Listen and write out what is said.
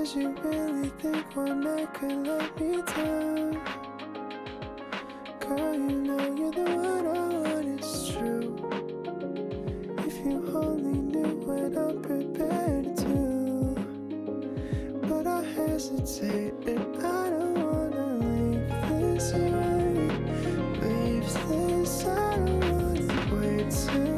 Cause you really think one night could let me down. Girl, you know you're the one I want, it's true. If you only knew what I'm prepared to. But I hesitate and I don't wanna leave this way. Leave this, I don't wanna wait till